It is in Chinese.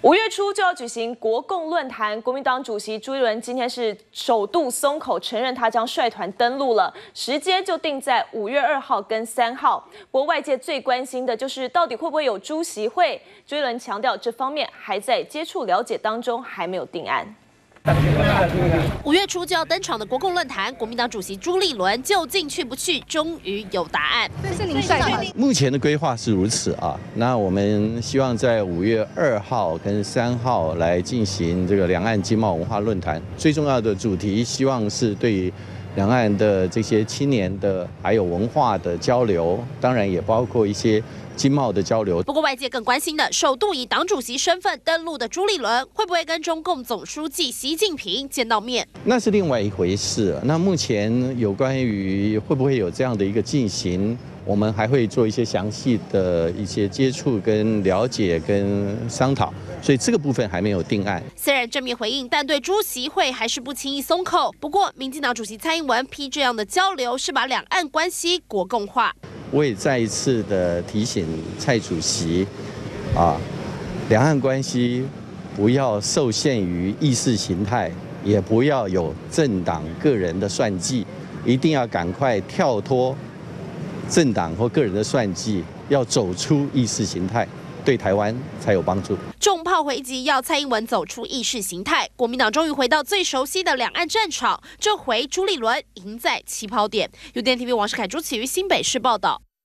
5月初就要举行国共论坛，国民党主席朱立伦今天是首度松口承认他将率团登陆了，时间就定在5月2号跟3号。不过外界最关心的就是到底会不会有朱席会，朱立伦强调这方面还在接触了解当中，还没有定案。 5月初就要登场的国共论坛，国民党主席朱立伦究竟去不去，终于有答案。这是您率团，目前的规划是如此啊。那我们希望在5月2号跟3号来进行这个两岸经贸文化论坛，最重要的主题希望是对于两岸的这些青年的还有文化的交流，当然也包括一些。 经贸的交流，不过外界更关心的，首度以党主席身份登陆的朱立伦，会不会跟中共总书记习近平见到面？那是另外一回事。那目前有关于会不会有这样的一个进行，我们还会做一些详细的一些接触、跟了解、跟商讨，所以这个部分还没有定案。虽然正面回应，但对朱席会还是不轻易松口。不过，民进党主席蔡英文批这样的交流是把两岸关系国共化。 我也再一次的提醒蔡主席，两岸关系不要受限于意识形态，也不要有政党个人的算计，一定要赶快跳脱政党或个人的算计，要走出意识形态。 对台湾才有帮助。重炮回击，要蔡英文走出意识形态。国民党终于回到最熟悉的两岸战场，这回朱立伦赢在起跑点。UDN TV 王世凯、朱启瑜新北市报道。